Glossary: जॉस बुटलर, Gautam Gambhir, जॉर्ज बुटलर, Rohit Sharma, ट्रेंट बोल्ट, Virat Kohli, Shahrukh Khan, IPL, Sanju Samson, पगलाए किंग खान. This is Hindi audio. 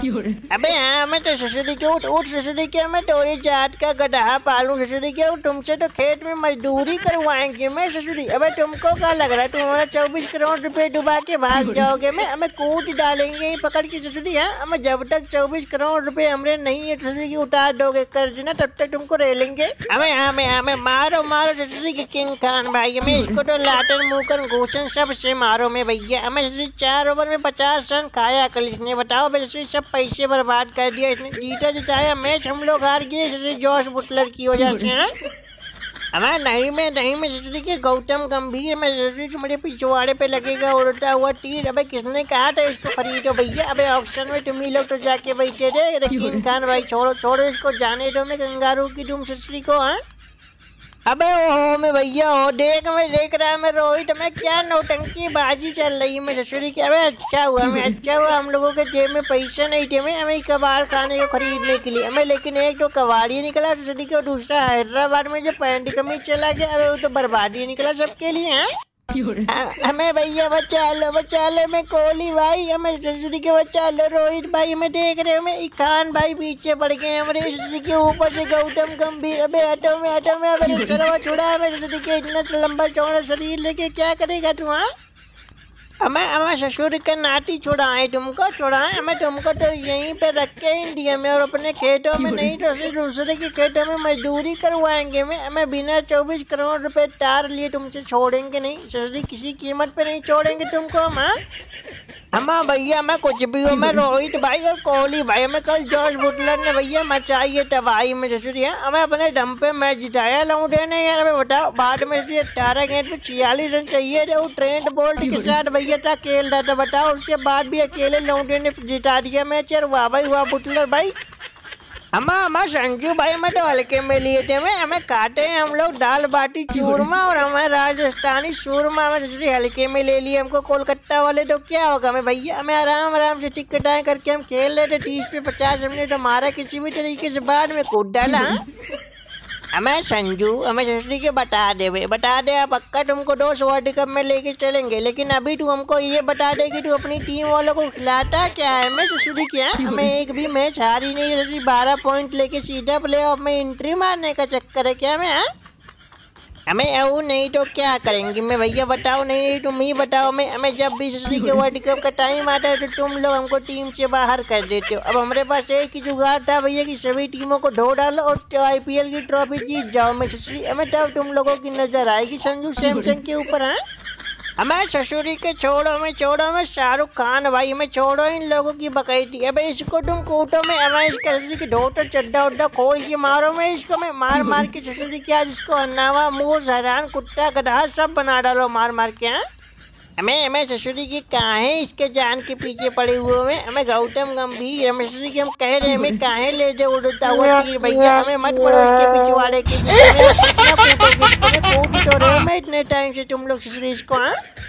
अबे हाँ मैं तो ससुरी के उठ ससुरी के मैं तोरी जात का गधा पालू ससुरी के तुमसे तो खेत में मजदूरी करवाएंगे मैं ससुरी। अबे तुमको क्या लग रहा है तुम्हारा 24 करोड़ रुपए डुबा के भाग जाओगे मैं हमें कूट डालेंगे पकड़ के ससुरी। हाँ हमें जब तक 24 करोड़ रुपए हमने नहीं है ससुरी की उतार दोगे कर्ज ना तब तक तुमको रह लेंगे। अबे हमें मारो मारो ससुरी के किंग खान भाई मैं इसको तो लाटन मुकन घूसन सबसे मारो मैं भैया। हमें ससुरी 4 ओवर में 50 रन खाया कल इसने बताओ ससुरी सब पैसे बर्बाद कर दिया इसने। जीता जिताया मैच हम लोग हार गए जॉस बुटलर की वजह से। अरे नहीं मैं ससुरी के गौतम गंभीर में ससुरी मेरे पिछवाड़े पे लगेगा उड़ता हुआ तीर। अबे किसने कहा था इसको खरीदो भैया। अबे ऑप्शन में तुम ही लोग तो जाके बैठे थे। रकीन खान भाई छोड़ो इसको जाने दो मैं कंगारू की तुम ससुरी को। हाँ अबे ओहो मैं भैया हो देख मैं देख रहा मैं रोहित मैं क्या नौटंकी बाजी चल रही है मैं ससुरी के। अबे अच्छा हुआ हम लोगों के जेब में पैसे नहीं थे मैं हमें कबाड़ खाने को खरीदने के लिए हमें। लेकिन एक तो कबाड़ी निकला ससुरी के और दूसरा हैदराबाद में जो पैंट कमीज चला गया अबे वो तो बर्बादी निकला सबके लिए। है हमें भैया बचा लो मैं कोहली भाई हमें ससुरी के बचा लो रोहित भाई हमें देख रहे हो मैं इखान भाई पीछे पड़ गए हमारे ससुरी के ऊपर से गौतम गंभीर। अबे आटो में अबे उसका छुड़ा हमें ससुरी के इतना लंबा चौड़ा शरीर लेके क्या करेगा तू। हाँ हमें ससुर के नाटी छुड़ाएं हमें तुमको तो यहीं पे रख के इंडिया में और अपने खेतों में नहीं तो दूसरे के खेतों में मजदूरी करवाएंगे मैं। हमें बिना 24 करोड़ रुपए तार लिए तुमसे छोड़ेंगे नहीं ससुरी किसी कीमत पे नहीं छोड़ेंगे तुमको हम भैया। मैं कुछ भी हो मैं रोहित भाई और कोहली भाई मैं कल जॉर्ज बुटलर ने भैया मचाई है तबाही में ससुरी। हमें अपने दम पे मैच जिताया लौटे नहीं यार हमें बताओ। बाद में 18 गेंद पे 46 रन चाहिए थे वो ट्रेंट बोल्ट के साथ भैया था खेल रहा था बताओ। उसके बाद भी अकेले लौटे ने जिता दिया मैच यार वाह भाई वाह बुटलर भाई। हमारा संजू भाई मैं तो हल्के में लिए थे मैं हमें काटे हैं हम लोग दाल बाटी चूरमा और हमें राजस्थानी चूरमा हमें ससुरी हल्के में ले लिए हमको कोलकाता वाले तो क्या होगा हमें भैया। हमें आराम से टिकटाएँ करके हम खेल रहे थे 30 पे 50 हमने तो मारा किसी भी तरीके से बाद में कूद डाला। हमें संजू हमें ससुरी के बता दे आप पक्का तुमको 2 वर्ल्ड कप में लेके चलेंगे लेकिन अभी तू हमको ये बता दे कि तू अपनी टीम वालों को खिलाता क्या है मैं ससुरी क्या। हमें एक भी मैच हारी नहीं ससुरी 12 पॉइंट लेके सीधा प्ले ऑफ में एंट्री मारने का चक्कर है क्या मैं। हमें वो नहीं तो क्या करेंगे मैं भैया बताओ। नहीं तुम ही बताओ मैं हमें जब भी ससुरी के वर्ल्ड कप का टाइम आता है तो तुम लोग हमको टीम से बाहर कर देते हो। अब हमारे पास एक ही जुगाड़ था भैया कि सभी टीमों को ढो डालो और IPL की ट्रॉफी जीत जाओ मैं ससुरी। हमें तब तुम लोगों की नज़र आएगी संजू सैमसन के ऊपर। हाँ हमें ससुरी के छोड़ो मैं शाहरुख खान भाई मैं छोड़ो इन लोगों की बकैती। अबे इसको तुम कूटो में हमें इसके ससुरी की ढोटो चड्डा खोल के मारो मैं इसको मैं मार के ससुरी के आज इसको हन्नावा मूस हैरान कुत्ता गधा सब बना डालो मार के। हाँ हमें ससुरी की काहे इसके जान के पीछे पड़े हुए में हमें गौतम गंभीर हमें ससुरी की हम कह रहे हमें काहे ले दे उड़ता हुआ तीर भैया। हमें मत पड़ो उसके पिछवाड़े के मैं इतने टाइम से तुम लोग ससुरी इसको।